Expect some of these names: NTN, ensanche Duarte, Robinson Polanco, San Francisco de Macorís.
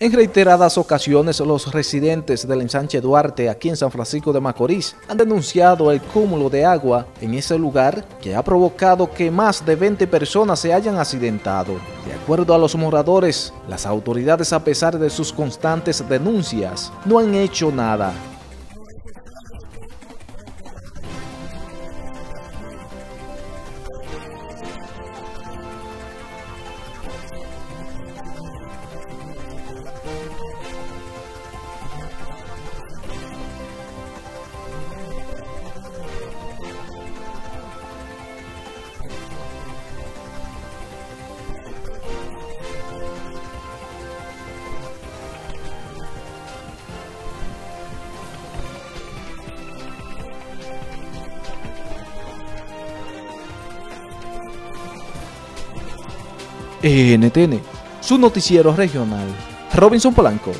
En reiteradas ocasiones, los residentes del ensanche Duarte, aquí en San Francisco de Macorís, han denunciado el cúmulo de agua en ese lugar que ha provocado que más de 20 personas se hayan accidentado. De acuerdo a los moradores, las autoridades, a pesar de sus constantes denuncias, no han hecho nada. NTN, su noticiero regional. Robinson Polanco.